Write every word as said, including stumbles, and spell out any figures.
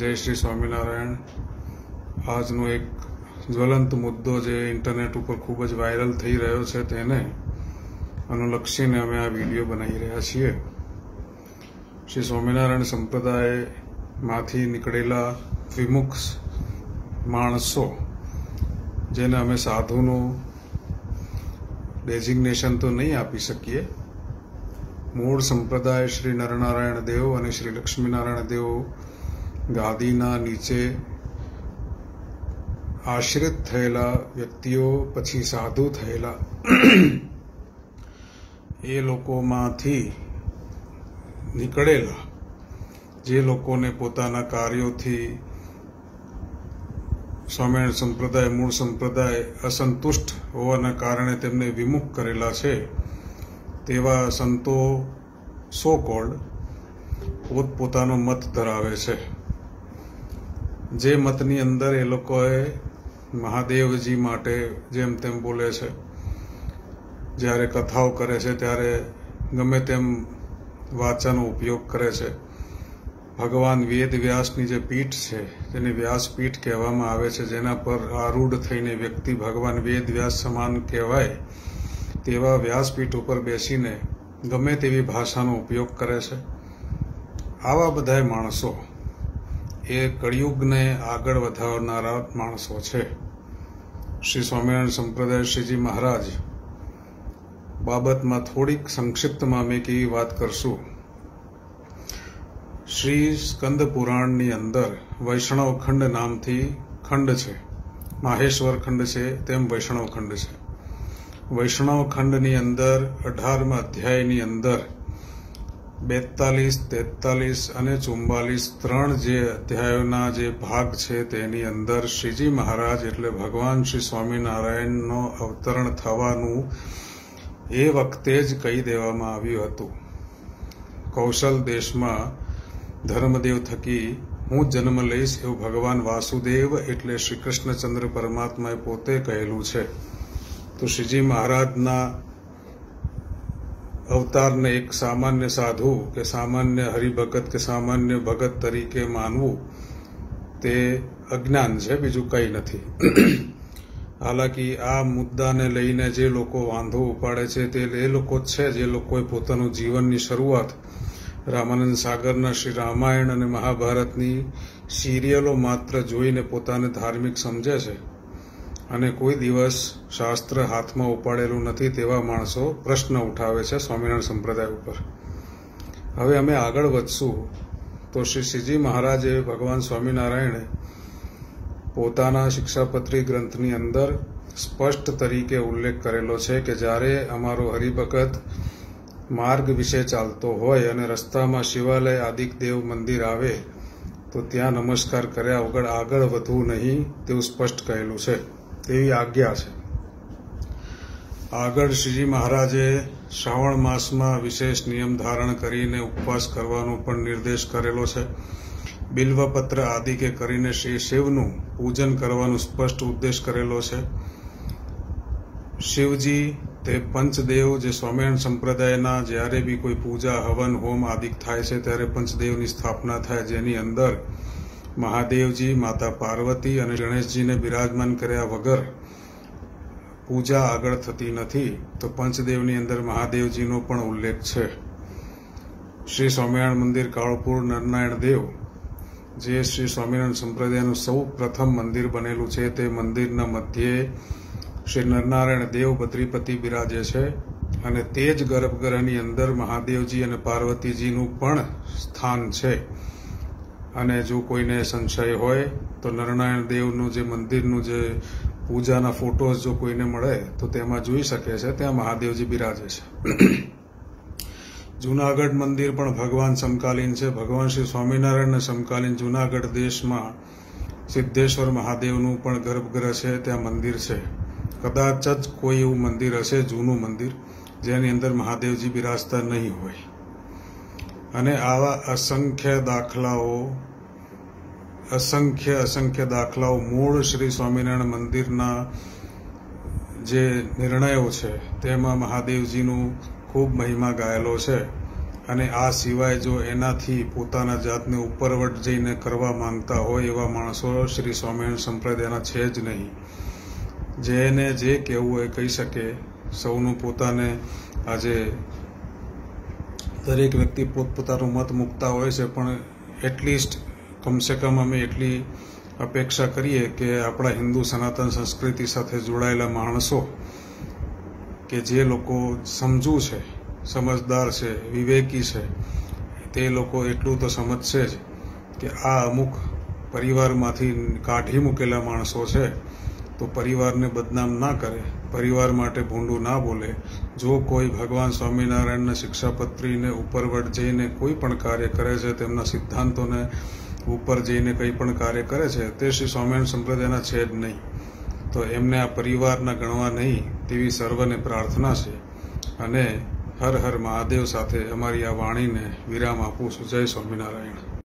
जय श्री स्वामीनारायण। આજનો એક જ્વલંત મુદ્દો જે ઇન્ટરનેટ ઉપર ખૂબ જ વાયરલ થઈ રહ્યો છે તેને અનુલક્ષીને અમે આ વિડીયો બનાવી રહ્યા છીએ। શ્રી સ્વામિનારાયણ સંપ્રદાયમાંથી નીકળેલા વિમુખ માણસો જેને અમે સાધુનું ડેઝિગ્નેશન તો નહીં આપી શકીએ, મૂળ સંપ્રદાય શ્રી નરનારાયણ દેવ અને શ્રી લક્ષ્મીનારાયણ દેવ ગાદીના નીચે આશ્રિત થયેલા વ્યક્તિઓ પછી સાધુ થયેલા એ લોકોમાંથી નીકળેલા જે લોકોને પોતાના કાર્યોથી સ્વામિનારાયણ સંપ્રદાય મૂળ સંપ્રદાય અસંતુષ્ટ હોવાના કારણે તેમને વિમુખ કરેલા છે તેવા સંતો સો કોલ્ડ પોતપોતાનો મત ધરાવે છે। जे मतनी अंदर ए लोकोए महादेव जी माटे जेम तेम बोले छे, ज्यारे कथाओ करे छे त्यारे गमे तेम वाचानो उपयोग करे छे। भगवान वेद व्यासनी जे पीठ छे जेने व्यासपीठ कहेवामां आवे छे, जेना पर आरूढ़ थईने व्यक्ति भगवान वेद व्यास समान कहेवाय तेवा व्यासपीठ उपर बेसीने गमे तेवी भाषानो उपयोग करे छे। आवा बधाय माणसो ए कलियुग ने आगळ वधारनारा माणसो छे। श्री स्वामीनारायण संप्रदाय श्रीजी महाराज बाबत में थोड़ीक संक्षिप्त में मैं केवी बात करशू। श्री स्कंद पुराण नी अंदर वैष्णव खंड नाम थी खंड छे, माहेश्वर खंड छे तेम वैष्णव खंड छे। वैष्णव खंड नी अंदर अठारमां अध्याय नी अंदर बेतालीस तेतालीस अने चुम्बालीस त्रण जे अध्यायोना जे भाग छे तेनी अंदर श्रीजी महाराज एटले भगवान श्री स्वामीनारायण नो अवतरण थवानुं ए वखते ज कही देवामां आव्युं हतुं। कौशल देश में धर्मदेव थकी हूँ जन्म लईश एवं भगवान वासुदेव एटले श्री कृष्णचंद्र परमात्माए पोते कहेलुं छे। तो श्रीजी महाराजना अवतार ने एक सामान्य साधु के सामान्य हरिभगत के सामान्य भगत तरीके मानवू ते अज्ञान है, बीजू कई नहीं। हालांकि आ मुद्दा ने लईने जे लोको वांधो उपाड़े छे ते ए लोको छे जे लोकोए पोतानुं जीवननी शरूआत रामानंद सागरना श्री रामायण अने महाभारतनी सीरियलो मात्र जोईने पोताने धार्मिक समझे छे अने कोई दिवस शास्त्र हाथ में उपाड़ेलू नथी तेवा माणसो प्रश्न उठावे छे स्वामीनारायण संप्रदाय उपर। हवे अमे आगळ वधशुं तो श्री श्रीजी महाराजे भगवान स्वामीनारायणे पोताना शिक्षापत्री ग्रंथनी अंदर स्पष्ट तरीके उल्लेख करेलो छे के ज्यारे अमारो हरिभगत मार्ग विषे चालतो होय अने रस्तामां शिवालय आदिक देव मंदिर आवे तो त्यां नमस्कार कर्या वगर आगळ वधवुं नहीं तेवुं स्पष्ट कहेलुं छे, तेवी आज्ञा है। आगळ श्रीजी महाराजे श्रावण मास में विशेष नियम धारण करीने उपवास करवानो पण निर्देश करेलो छे। बिल्वपत्र आदि के करीने श्री शिवनुं पूजन करवानो स्पष्ट उद्देश करेलो छे। शिवजी ते पंचदेव जे स्वामीनारायण संप्रदायना ज्यारे भी कोई पूजा हवन होम आदि थाय छे त्यारे पंचदेवनी स्थापना थाय, जेनी अंदर महादेव जी माता पार्वती और गणेश जी ने बिराजमान कर्या वगर पूजा आगळ थती नथी। तो पंचदेवनी अंदर महादेव जी नो पण उल्लेख छे। श्री स्वामीनारायण मंदिर काळपुर नरनारायण देव जे श्री स्वामीनारायण संप्रदायनुं सौ प्रथम मंदिर बनेलुं छे ते मंदिरना मध्य श्री नरनारायण देव बद्रीपति बिराजे छे अने ते ज गर्भगृहनी अंदर महादेव जी अने पार्वती जीनुं पण स्थान छे। अने जो कोईने संशय होय तो नरनारायण देवनुं जे मंदिरनुं जे पूजाना फोटोज जो कोईने मळे तो तेमां जोई शके छे, त्यां महादेवजी बिराजे छे। जूनागढ़ मंदिर पण भगवान समकालीन छे। भगवान श्री स्वामीनारायण समकालीन जूनागढ़ देश में सिद्धेश्वर महादेवनुं पण गर्भगृह छे, त्यां मंदिर छे। कदाच ज कोई एवुं मंदिर हशे जूनुं मंदिर जेनी अंदर महादेवजी बिराजता नहीं होय। अने आवा असंख्य दाखलाओ असंख्य असंख्य दाखलाओ मूल श्री स्वामीनारायण मंदिरना जे निर्णयों छे तेमां महादेवजीनुं खूब महिमा गायेलो छे। અને આ સિવાય જો એનાથી પોતાના જાતને ઉપરવટ જઈને કરવા માંગતા હોય એવા માણસો શ્રી સ્વામિનારાયણ સંપ્રદાયના છે જ નહીં. જેને જે કહેવું હોય કહી શકે. સૌનું પોતાને આજે દરેક વ્યક્તિ પોતપોતાનું મત મૂકતા હોય છે, પણ એટલીસ્ટ કમસે કમ અમે એટલી અપેક્ષા કરીએ કે આપણા હિન્દુ સનાતન સંસ્કૃતિ સાથે જોડાયેલા માણસો કે જે લોકો સમજુ છે, સમજદાર છે, વિવેકી છે, તે લોકો એટલું તો સમજશે જ કે આ અમુક પરિવારમાંથી કાઢી મૂકેલા માણસો છે, તો પરિવારને બદનામ ના કરે, પરિવાર માટે ભૂંડું ના બોલે. જો કોઈ ભગવાન સ્વામિનારાયણના શિક્ષાપત્રીને ઉપરવટ જઈને કોઈ પણ કાર્ય કરે છે, તેમના સિદ્ધાંતોને ઉપર જઈને કંઈ પણ કાર્ય કરે છે, તે શ્રી સ્વામિનારાયણ સંપ્રદાયના છે જ નહીં. તો એમને આ પરિવારના ગણવા નહીં તેવી સર્વને પ્રાર્થના છે. અને હર હર મહાદેવ સાથે અમારી આ વાણીને વિરામ આપું છું. જય સ્વામિનારાયણ.